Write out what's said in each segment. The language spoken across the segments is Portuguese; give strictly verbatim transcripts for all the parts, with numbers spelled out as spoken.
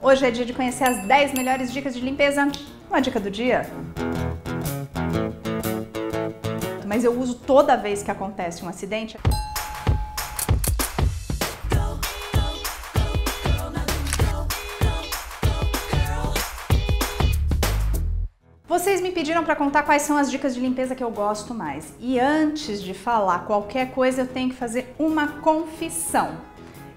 Hoje é dia de conhecer as dez melhores dicas de limpeza, uma dica do dia. Mas eu uso toda vez que acontece um acidente. Vocês me pediram para contar quais são as dicas de limpeza que eu gosto mais. E antes de falar qualquer coisa, eu tenho que fazer uma confissão.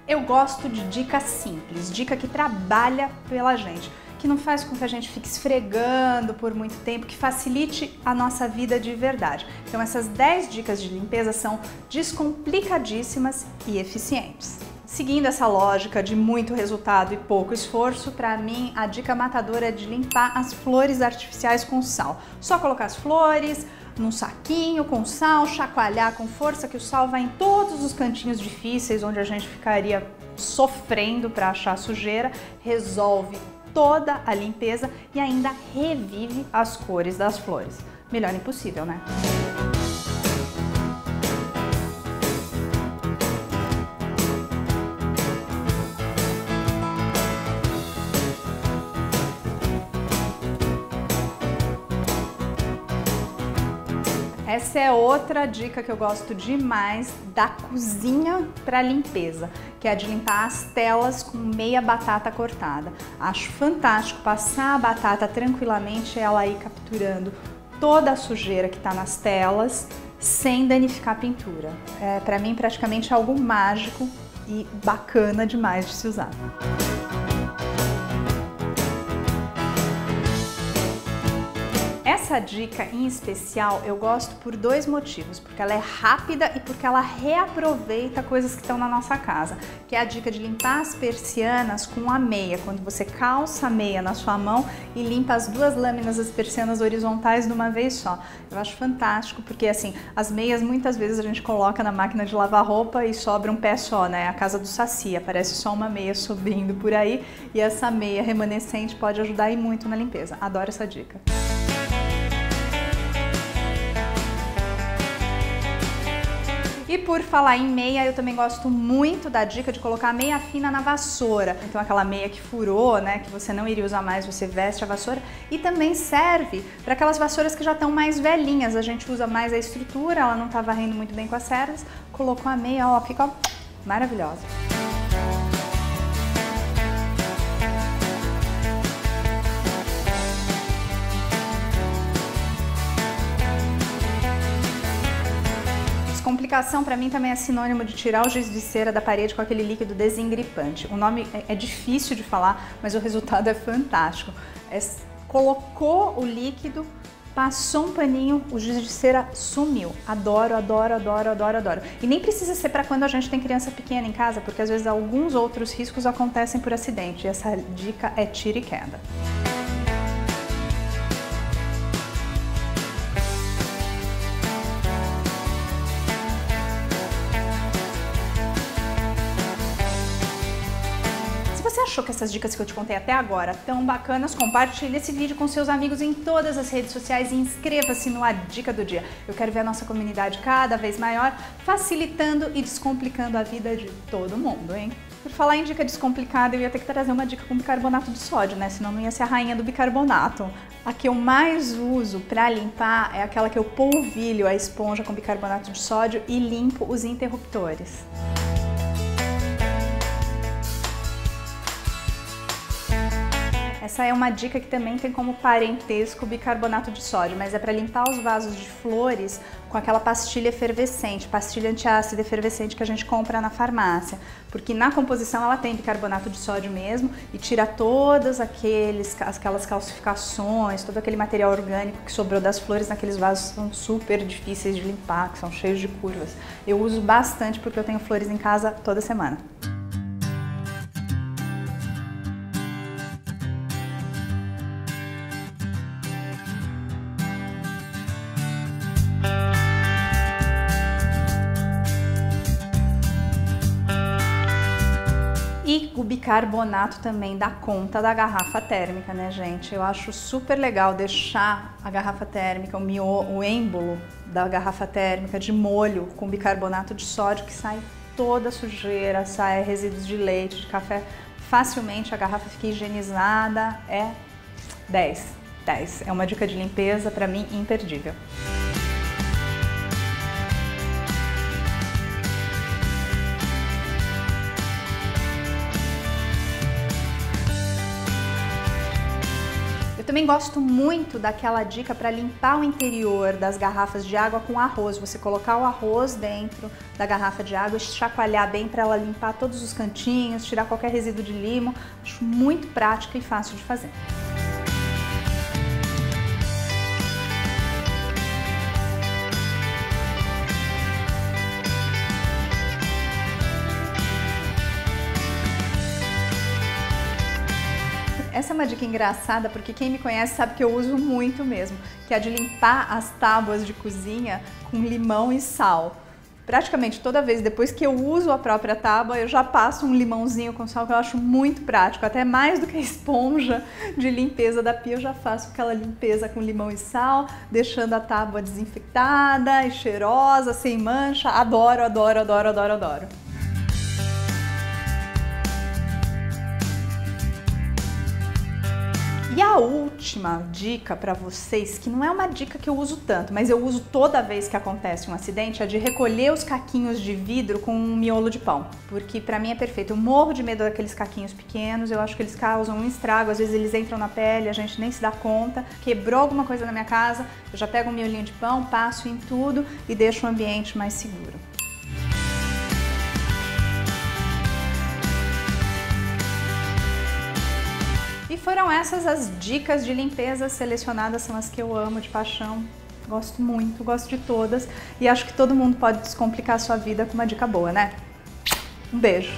Eu gosto de dica simples, dica que trabalha pela gente, que não faz com que a gente fique esfregando por muito tempo, que facilite a nossa vida de verdade. Então essas dez dicas de limpeza são descomplicadíssimas e eficientes. Seguindo essa lógica de muito resultado e pouco esforço, para mim a dica matadora é de limpar as flores artificiais com sal. Só colocar as flores num saquinho com sal, chacoalhar com força que o sal vai em todos os cantinhos difíceis onde a gente ficaria sofrendo para achar sujeira, resolve toda a limpeza e ainda revive as cores das flores. Melhor impossível, né? Essa é outra dica que eu gosto demais da cozinha para limpeza, que é a de limpar as telas com meia batata cortada. Acho fantástico passar a batata tranquilamente, ela aí capturando toda a sujeira que está nas telas, sem danificar a pintura. É, para mim, praticamente algo mágico e bacana demais de se usar. Essa dica em especial eu gosto por dois motivos, porque ela é rápida e porque ela reaproveita coisas que estão na nossa casa, que é a dica de limpar as persianas com a meia, quando você calça a meia na sua mão e limpa as duas lâminas das persianas horizontais de uma vez só. Eu acho fantástico porque assim, as meias muitas vezes a gente coloca na máquina de lavar roupa e sobra um pé só, né? A casa do Saci, aparece só uma meia subindo por aí e essa meia remanescente pode ajudar e muito na limpeza. Adoro essa dica. E por falar em meia, eu também gosto muito da dica de colocar a meia fina na vassoura. Então aquela meia que furou, né, que você não iria usar mais, você veste a vassoura. E também serve para aquelas vassouras que já estão mais velhinhas. A gente usa mais a estrutura, ela não está varrendo muito bem com as cerdas. Colocou a meia, ó, fica ó, maravilhosa. Complicação para mim também é sinônimo de tirar o giz de cera da parede com aquele líquido desengripante. O nome é difícil de falar, mas o resultado é fantástico. É, colocou o líquido, passou um paninho, o giz de cera sumiu. Adoro, adoro, adoro, adoro, adoro. E nem precisa ser para quando a gente tem criança pequena em casa, porque às vezes alguns outros riscos acontecem por acidente. E essa dica é tira e queda. Achou que essas dicas que eu te contei até agora tão bacanas, compartilhe esse vídeo com seus amigos em todas as redes sociais e inscreva-se no A Dica do Dia. Eu quero ver a nossa comunidade cada vez maior, facilitando e descomplicando a vida de todo mundo, hein? Por falar em dica descomplicada, eu ia ter que trazer uma dica com bicarbonato de sódio, né? Senão não ia ser a rainha do bicarbonato. A que eu mais uso para limpar é aquela que eu polvilho a esponja com bicarbonato de sódio e limpo os interruptores. Essa é uma dica que também tem como parentesco o bicarbonato de sódio, mas é para limpar os vasos de flores com aquela pastilha efervescente, pastilha antiácida efervescente que a gente compra na farmácia, porque na composição ela tem bicarbonato de sódio mesmo e tira todas aqueles, aquelas calcificações, todo aquele material orgânico que sobrou das flores naqueles vasos que são super difíceis de limpar, que são cheios de curvas. Eu uso bastante porque eu tenho flores em casa toda semana. E o bicarbonato também dá conta da garrafa térmica, né, gente? Eu acho super legal deixar a garrafa térmica, o, miolo, o êmbolo da garrafa térmica de molho com bicarbonato de sódio, que sai toda a sujeira, sai resíduos de leite, de café. facilmente a garrafa fica higienizada, é dez, dez. É uma dica de limpeza para mim imperdível. Também gosto muito daquela dica para limpar o interior das garrafas de água com arroz. Você colocar o arroz dentro da garrafa de água, chacoalhar bem para ela limpar todos os cantinhos, tirar qualquer resíduo de limo. Acho muito prática e fácil de fazer. Essa é uma dica engraçada porque quem me conhece sabe que eu uso muito mesmo, que é de limpar as tábuas de cozinha com limão e sal. Praticamente toda vez depois que eu uso a própria tábua, eu já passo um limãozinho com sal, que eu acho muito prático, até mais do que a esponja de limpeza da pia, eu já faço aquela limpeza com limão e sal, deixando a tábua desinfectada e cheirosa, sem mancha. Adoro, adoro, adoro, adoro, adoro. E a última dica para vocês, que não é uma dica que eu uso tanto, mas eu uso toda vez que acontece um acidente, é de recolher os caquinhos de vidro com um miolo de pão. Porque pra mim é perfeito, eu morro de medo daqueles caquinhos pequenos, eu acho que eles causam um estrago, às vezes eles entram na pele, a gente nem se dá conta. Quebrou alguma coisa na minha casa, eu já pego um miolinho de pão, passo em tudo e deixo o ambiente mais seguro. E foram essas as dicas de limpeza selecionadas, são as que eu amo de paixão, gosto muito, gosto de todas e acho que todo mundo pode descomplicar a sua vida com uma dica boa, né? Um beijo!